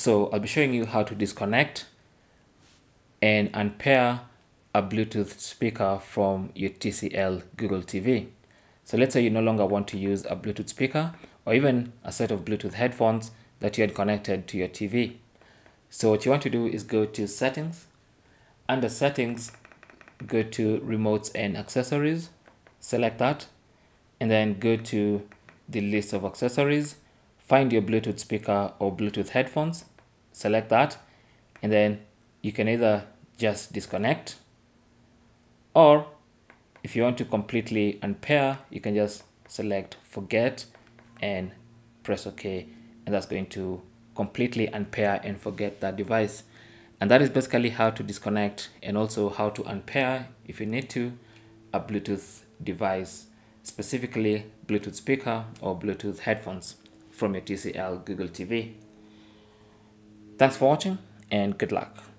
So I'll be showing you how to disconnect and unpair a Bluetooth speaker from your TCL Google TV. So let's say you no longer want to use a Bluetooth speaker or even a set of Bluetooth headphones that you had connected to your TV. So what you want to do is go to Settings. Under Settings, go to Remotes and Accessories, select that, and then go to the list of accessories, find your Bluetooth speaker or Bluetooth headphones, select that, and then you can either just disconnect, or if you want to completely unpair, you can just select forget and press OK, and that's going to completely unpair and forget that device. And that is basically how to disconnect and also how to unpair, if you need to, a Bluetooth device, specifically Bluetooth speaker or Bluetooth headphones from your TCL Google TV. Thanks for watching and good luck.